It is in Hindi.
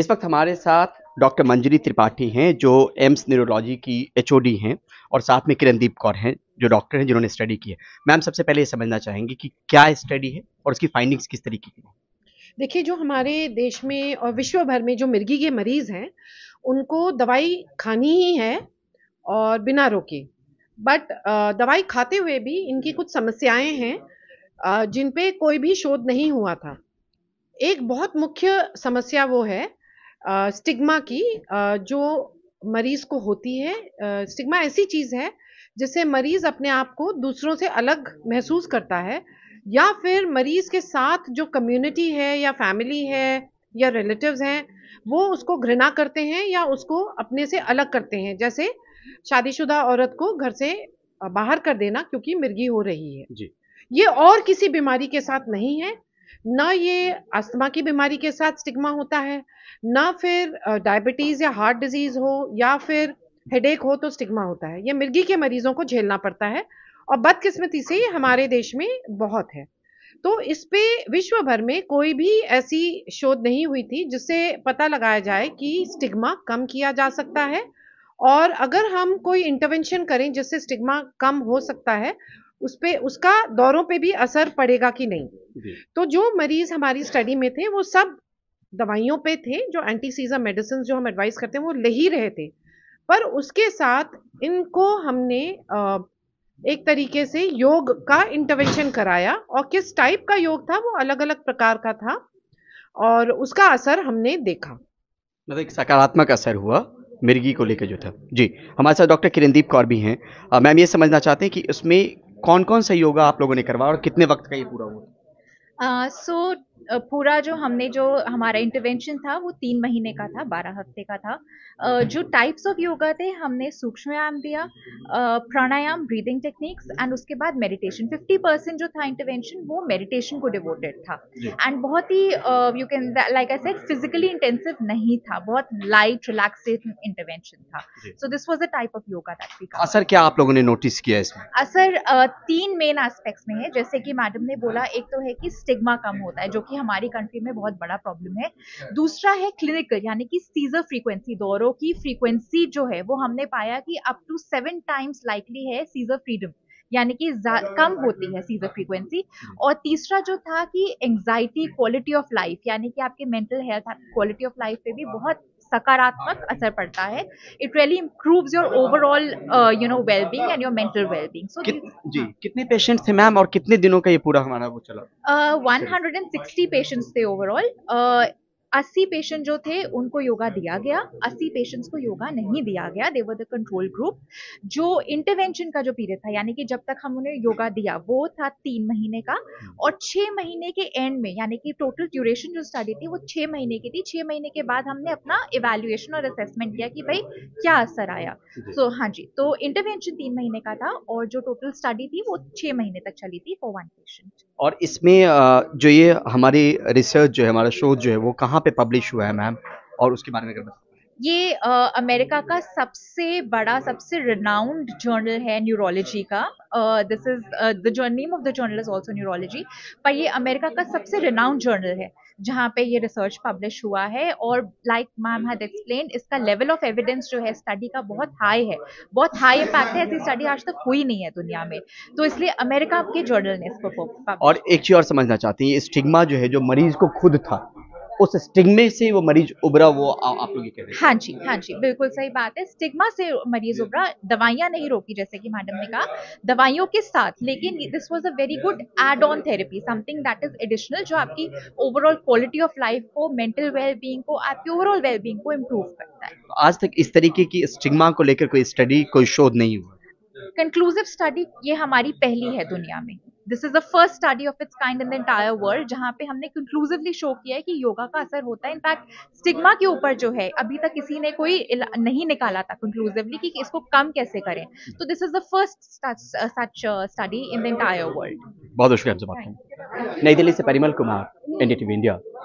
इस वक्त हमारे साथ डॉक्टर मंजरी त्रिपाठी हैं जो एम्स न्यूरोलॉजी की एचओडी हैं और साथ में किरणदीप कौर हैं जो डॉक्टर हैं जिन्होंने स्टडी की है। मैम सबसे पहले ये समझना चाहेंगे कि क्या स्टडी है और उसकी फाइंडिंग्स किस तरीके की हैं। देखिए, जो हमारे देश में और विश्व भर में जो मिर्गी के मरीज हैं उनको दवाई खानी ही है और बिना रोके, बट दवाई खाते हुए भी इनकी कुछ समस्याएं हैं जिन पे कोई भी शोध नहीं हुआ था। एक बहुत मुख्य समस्या वो है स्टिग्मा की जो मरीज को होती है। स्टिग्मा ऐसी चीज़ है जिससे मरीज अपने आप को दूसरों से अलग महसूस करता है, या फिर मरीज के साथ जो कम्युनिटी है या फैमिली है या रिलेटिव्स हैं वो उसको घृणा करते हैं या उसको अपने से अलग करते हैं। जैसे शादीशुदा औरत को घर से बाहर कर देना क्योंकि मिर्गी हो रही है जी। ये और किसी बीमारी के साथ नहीं है, ना ये अस्थमा की बीमारी के साथ स्टिग्मा होता है, ना फिर डायबिटीज़ या हार्ट डिजीज़ हो या फिर हेडेक हो तो स्टिग्मा होता है। ये मिर्गी के मरीजों को झेलना पड़ता है और बदकिस्मती से हमारे देश में बहुत है। तो इस पे विश्व भर में कोई भी ऐसी शोध नहीं हुई थी जिससे पता लगाया जाए कि स्टिग्मा कम किया जा सकता है, और अगर हम कोई इंटरवेंशन करें जिससे स्टिग्मा कम हो सकता है उस पे उसका दौरों पे भी असर पड़ेगा कि नहीं। तो जो मरीज हमारी स्टडी में थे वो सब दवाइयों पे थे, जो एंटी सीजर मेडिसिन जो हम एडवाइस करते हैं वो ले ही रहे थे, पर उसके साथ इनको हमने एक तरीके से योग का इंटरवेंशन कराया, और किस टाइप का योग था वो अलग अलग प्रकार का था और उसका असर हमने देखा, मतलब एक सकारात्मक असर हुआ मिर्गी को लेकर जो था जी। हमारे साथ डॉक्टर किरणदीप कौर भी हैं। मैम ये समझना चाहते हैं कि उसमें कौन कौन सा योगा आप लोगों ने करवाया और कितने वक्त का ये पूरा हुआ? पूरा हमारा इंटरवेंशन था वो 3 महीने का था, 12 हफ्ते का था। जो टाइप्स ऑफ योगा थे हमने सूक्ष्मयाम दिया, प्राणायाम, ब्रीदिंग टेक्निक्स, एंड उसके बाद मेडिटेशन। 50% जो था इंटरवेंशन वो मेडिटेशन को डिवोटेड था, एंड बहुत ही you can like I said physically intensive नहीं था, बहुत लाइट रिलैक्सेशन इंटरवेंशन था। So this was the type of yoga that we cover. असर क्या आप लोगों ने नोटिस किया इसमें? असर 3 मेन एस्पेक्ट्स में है, जैसे कि मैडम ने बोला, एक तो है कि स्टिग्मा कम होता है जो कि हमारी कंट्री में बहुत बड़ा प्रॉब्लम है। दूसरा है क्लिनिकल, यानी कि सीजर फ्रीक्वेंसी, दौरों की फ्रीक्वेंसी जो है वो हमने पाया कि अप टू 7 टाइम्स लाइकली है सीजर फ्रीडम, यानी कि कम होती है सीजर फ्रीक्वेंसी। और तीसरा जो था कि एंग्जाइटी, क्वालिटी ऑफ लाइफ, यानी कि आपके mental health, quality of life पे भी बहुत सकारात्मक असर पड़ता है। It really improves your overall wellbeing and your mental wellbeing. So जी, कितने पेशेंट्स थे मैम और कितने दिनों का ये पूरा हमारा वो चला? 160 पेशेंट्स थे ओवरऑल। 80 पेशेंट जो थे उनको योगा दिया गया, 80 पेशेंट्स को योगा नहीं दिया गया। They were the control group. जो इंटरवेंशन का जो पीरियड था, यानी कि जब तक हम उन्हें योगा दिया वो था 3 महीने का, और 6 महीने के एंड में, यानी कि टोटल ड्यूरेशन जो स्टडी थी वो 6 महीने की थी। 6 महीने के बाद हमने अपना इवेल्युएशन और असेसमेंट किया कि भाई क्या असर आया। सो हाँ जी, तो इंटरवेंशन 3 महीने का था और जो टोटल स्टडी थी वो 6 महीने तक चली थी फॉर 1 पेशेंट। और इसमें जो ये हमारी रिसर्च जो है, हमारा शोध जो है वो कहाँ पे पब्लिश हुआ है मैम, और उसके बारे में अगर बताएं? ये अमेरिका का सबसे बड़ा, सबसे रिनाउंड जर्नल है न्यूरोलॉजी का। This is the name of the journal is also neurology, पर ये अमेरिका का सबसे रिनाउंड जर्नल है जहाँ पे ये रिसर्च पब्लिश हुआ है। और लाइक मैम हैड एक्सप्लेन, इसका लेवल ऑफ एविडेंस जो है स्टडी का बहुत हाई है, बहुत हाई इम्पैक्ट है। ऐसी स्टडी आज तक हुई नहीं है दुनिया में, तो इसलिए अमेरिका के जर्नल ने इसको। और एक चीज और समझना चाहती है, स्टिग्मा जो है जो मरीज को खुद था, उस स्टिग्मा से वो मरीज उभरा, वो आप लोग कह रहे हैं? हाँ जी, हाँ जी, बिल्कुल सही बात है। स्टिग्मा से मरीज उभरा, दवाइयाँ नहीं रोकी जैसे कि मैडम ने कहा, दवाइयों के साथ, लेकिन this was a very good add on therapy, something that is additional जो आपकी ओवरऑल क्वालिटी ऑफ लाइफ को, मेंटल वेलबींग को, आपकी ओवरऑल वेलबींग को इम्प्रूव करता है। आज तक इस तरीके की स्टिग्मा को लेकर कोई स्टडी, कोई शोध नहीं हुआ। कंक्लूसिव स्टडी ये हमारी पहली है दुनिया में। This is the first study of its kind in the entire world जहाँ पे हमने कंक्लूसिवली शो किया है कि योगा का असर होता है। इनफैक्ट स्टिग्मा के ऊपर जो है अभी तक किसी ने कोई नहीं निकाला था कंक्लूसिवली कि इसको कम कैसे करें, तो this is the first such study in the entire world. बहुत शुक्रिया। नई दिल्ली से परिमल कुमार, एनडीटीवी इंडिया।